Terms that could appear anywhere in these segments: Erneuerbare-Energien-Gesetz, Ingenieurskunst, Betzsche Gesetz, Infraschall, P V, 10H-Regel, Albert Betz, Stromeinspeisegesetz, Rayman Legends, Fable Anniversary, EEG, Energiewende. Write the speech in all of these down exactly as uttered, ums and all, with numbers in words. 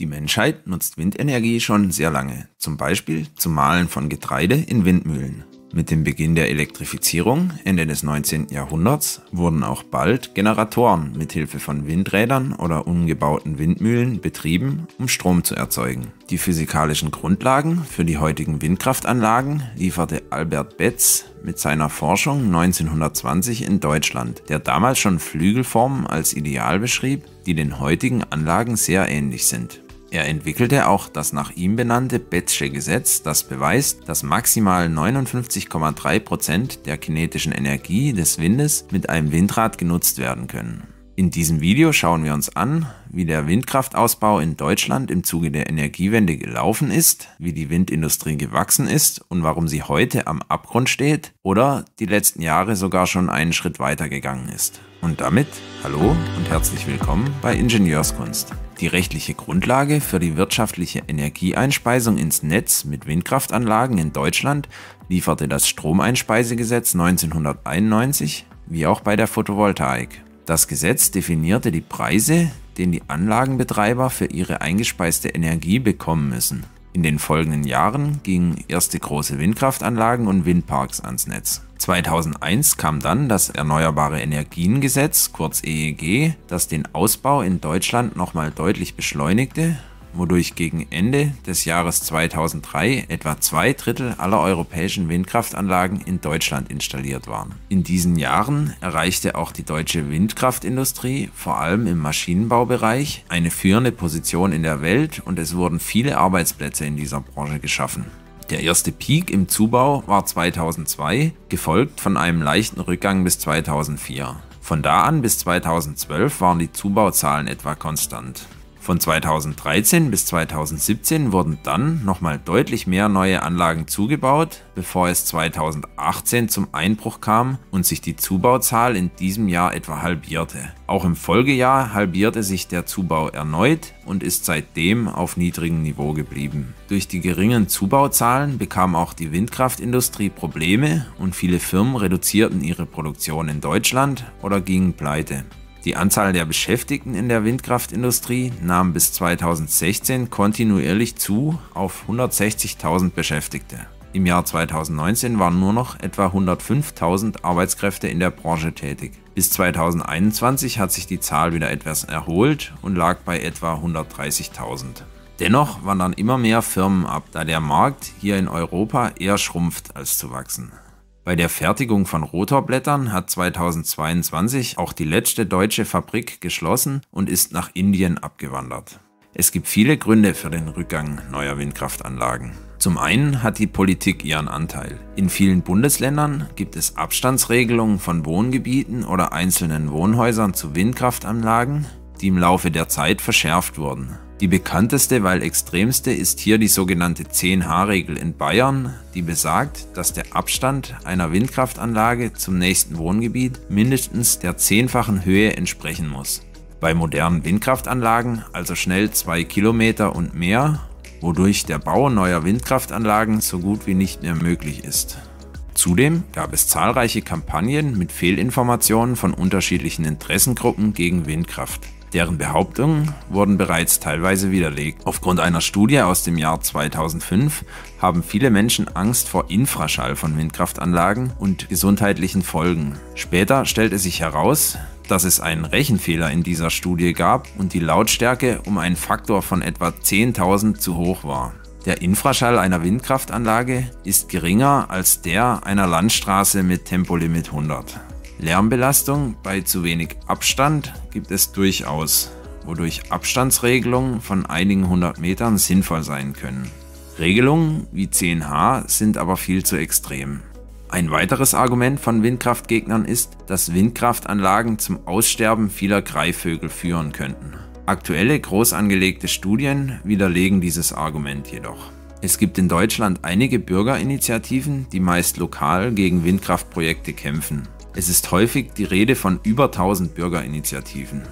Die Menschheit nutzt Windenergie schon sehr lange, zum Beispiel zum Mahlen von Getreide in Windmühlen. Mit dem Beginn der Elektrifizierung Ende des neunzehnten Jahrhunderts wurden auch bald Generatoren mithilfe von Windrädern oder umgebauten Windmühlen betrieben, um Strom zu erzeugen. Die physikalischen Grundlagen für die heutigen Windkraftanlagen lieferte Albert Betz mit seiner Forschung neunzehnhundertzwanzig in Deutschland, der damals schon Flügelformen als ideal beschrieb, die den heutigen Anlagen sehr ähnlich sind. Er entwickelte auch das nach ihm benannte Betzsche Gesetz, das beweist, dass maximal neunundfünfzig Komma drei Prozent der kinetischen Energie des Windes mit einem Windrad genutzt werden können. In diesem Video schauen wir uns an, wie der Windkraftausbau in Deutschland im Zuge der Energiewende gelaufen ist, wie die Windindustrie gewachsen ist und warum sie heute am Abgrund steht oder die letzten Jahre sogar schon einen Schritt weiter gegangen ist. Und damit hallo und herzlich willkommen bei Ingenieurskunst. Die rechtliche Grundlage für die wirtschaftliche Energieeinspeisung ins Netz mit Windkraftanlagen in Deutschland lieferte das Stromeinspeisegesetz neunzehnhunderteinundneunzig, wie auch bei der Photovoltaik. Das Gesetz definierte die Preise, den die Anlagenbetreiber für ihre eingespeiste Energie bekommen müssen. In den folgenden Jahren gingen erste große Windkraftanlagen und Windparks ans Netz. zweitausendeins kam dann das Erneuerbare-Energien-Gesetz, kurz E E G, das den Ausbau in Deutschland nochmal deutlich beschleunigte, wodurch gegen Ende des Jahres zweitausenddrei etwa zwei Drittel aller europäischen Windkraftanlagen in Deutschland installiert waren. In diesen Jahren erreichte auch die deutsche Windkraftindustrie, vor allem im Maschinenbaubereich, eine führende Position in der Welt und es wurden viele Arbeitsplätze in dieser Branche geschaffen. Der erste Peak im Zubau war zweitausendzwei, gefolgt von einem leichten Rückgang bis zweitausendvier. Von da an bis zweitausendzwölf waren die Zubauzahlen etwa konstant. Von zweitausenddreizehn bis zweitausendsiebzehn wurden dann nochmal deutlich mehr neue Anlagen zugebaut, bevor es zweitausendachtzehn zum Einbruch kam und sich die Zubauzahl in diesem Jahr etwa halbierte. Auch im Folgejahr halbierte sich der Zubau erneut und ist seitdem auf niedrigem Niveau geblieben. Durch die geringen Zubauzahlen bekam auch die Windkraftindustrie Probleme und viele Firmen reduzierten ihre Produktion in Deutschland oder gingen pleite. Die Anzahl der Beschäftigten in der Windkraftindustrie nahm bis zweitausendsechzehn kontinuierlich zu auf hundertsechzigtausend Beschäftigte. Im Jahr zweitausendneunzehn waren nur noch etwa hundertfünftausend Arbeitskräfte in der Branche tätig. Bis zweitausendeinundzwanzig hat sich die Zahl wieder etwas erholt und lag bei etwa hundertdreißigtausend. Dennoch wandern immer mehr Firmen ab, da der Markt hier in Europa eher schrumpft als zu wachsen. Bei der Fertigung von Rotorblättern hat zweitausendzweiundzwanzig auch die letzte deutsche Fabrik geschlossen und ist nach Indien abgewandert. Es gibt viele Gründe für den Rückgang neuer Windkraftanlagen. Zum einen hat die Politik ihren Anteil. In vielen Bundesländern gibt es Abstandsregelungen von Wohngebieten oder einzelnen Wohnhäusern zu Windkraftanlagen, die im Laufe der Zeit verschärft wurden. Die bekannteste, weil extremste ist hier die sogenannte zehn H Regel in Bayern, die besagt, dass der Abstand einer Windkraftanlage zum nächsten Wohngebiet mindestens der zehnfachen Höhe entsprechen muss. Bei modernen Windkraftanlagen also schnell zwei Kilometer und mehr, wodurch der Bau neuer Windkraftanlagen so gut wie nicht mehr möglich ist. Zudem gab es zahlreiche Kampagnen mit Fehlinformationen von unterschiedlichen Interessengruppen gegen Windkraft. Deren Behauptungen wurden bereits teilweise widerlegt. Aufgrund einer Studie aus dem Jahr zweitausendfünf haben viele Menschen Angst vor Infraschall von Windkraftanlagen und gesundheitlichen Folgen. Später stellte sich heraus, dass es einen Rechenfehler in dieser Studie gab und die Lautstärke um einen Faktor von etwa zehntausend zu hoch war. Der Infraschall einer Windkraftanlage ist geringer als der einer Landstraße mit Tempolimit hundert. Lärmbelastung bei zu wenig Abstand gibt es durchaus, wodurch Abstandsregelungen von einigen hundert Metern sinnvoll sein können. Regelungen wie zehn H sind aber viel zu extrem. Ein weiteres Argument von Windkraftgegnern ist, dass Windkraftanlagen zum Aussterben vieler Greifvögel führen könnten. Aktuelle groß angelegte Studien widerlegen dieses Argument jedoch. Es gibt in Deutschland einige Bürgerinitiativen, die meist lokal gegen Windkraftprojekte kämpfen. Es ist häufig die Rede von über tausend Bürgerinitiativen.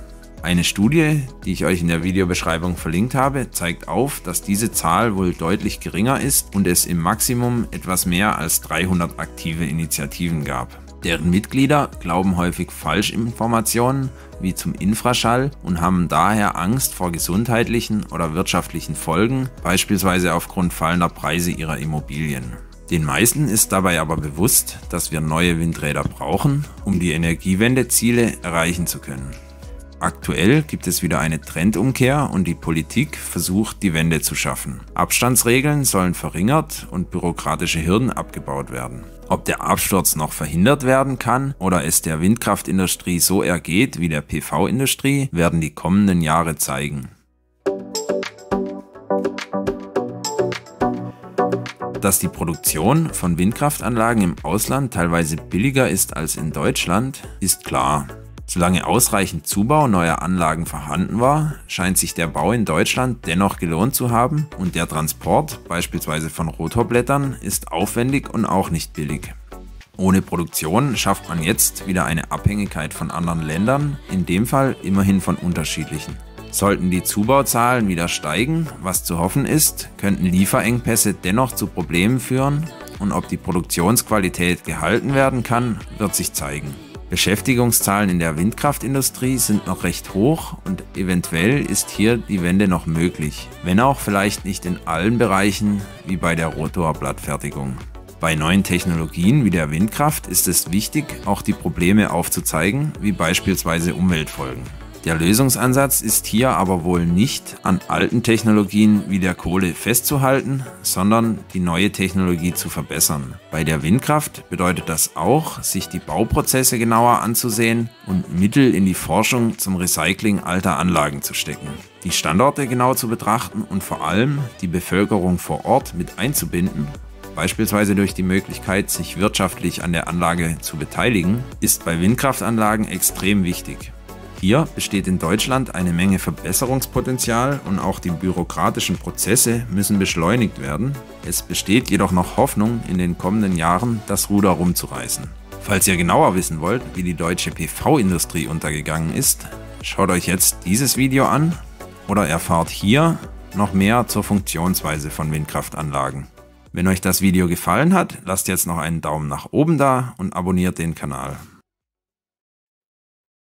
Eine Studie, die ich euch in der Videobeschreibung verlinkt habe, zeigt auf, dass diese Zahl wohl deutlich geringer ist und es im Maximum etwas mehr als dreihundert aktive Initiativen gab. Deren Mitglieder glauben häufig Falschinformationen wie zum Infraschall und haben daher Angst vor gesundheitlichen oder wirtschaftlichen Folgen, beispielsweise aufgrund fallender Preise ihrer Immobilien. Den meisten ist dabei aber bewusst, dass wir neue Windräder brauchen, um die Energiewendeziele erreichen zu können. Aktuell gibt es wieder eine Trendumkehr und die Politik versucht, die Wende zu schaffen. Abstandsregeln sollen verringert und bürokratische Hürden abgebaut werden. Ob der Absturz noch verhindert werden kann oder es der Windkraftindustrie so ergeht wie der P V-Industrie, werden die kommenden Jahre zeigen. Dass die Produktion von Windkraftanlagen im Ausland teilweise billiger ist als in Deutschland, ist klar. Solange ausreichend Zubau neuer Anlagen vorhanden war, scheint sich der Bau in Deutschland dennoch gelohnt zu haben und der Transport, beispielsweise von Rotorblättern, ist aufwendig und auch nicht billig. Ohne Produktion schafft man jetzt wieder eine Abhängigkeit von anderen Ländern, in dem Fall immerhin von unterschiedlichen. Sollten die Zubauzahlen wieder steigen, was zu hoffen ist, könnten Lieferengpässe dennoch zu Problemen führen, und ob die Produktionsqualität gehalten werden kann, wird sich zeigen. Beschäftigungszahlen in der Windkraftindustrie sind noch recht hoch und eventuell ist hier die Wende noch möglich, wenn auch vielleicht nicht in allen Bereichen wie bei der Rotorblattfertigung. Bei neuen Technologien wie der Windkraft ist es wichtig, auch die Probleme aufzuzeigen, wie beispielsweise Umweltfolgen. Der Lösungsansatz ist hier aber wohl nicht, an alten Technologien wie der Kohle festzuhalten, sondern die neue Technologie zu verbessern. Bei der Windkraft bedeutet das auch, sich die Bauprozesse genauer anzusehen und Mittel in die Forschung zum Recycling alter Anlagen zu stecken, die Standorte genau zu betrachten und vor allem die Bevölkerung vor Ort mit einzubinden. Beispielsweise durch die Möglichkeit, sich wirtschaftlich an der Anlage zu beteiligen, ist bei Windkraftanlagen extrem wichtig. Hier besteht in Deutschland eine Menge Verbesserungspotenzial und auch die bürokratischen Prozesse müssen beschleunigt werden. Es besteht jedoch noch Hoffnung, in den kommenden Jahren das Ruder rumzureißen. Falls ihr genauer wissen wollt, wie die deutsche P V-Industrie untergegangen ist, schaut euch jetzt dieses Video an oder erfahrt hier noch mehr zur Funktionsweise von Windkraftanlagen. Wenn euch das Video gefallen hat, lasst jetzt noch einen Daumen nach oben da und abonniert den Kanal.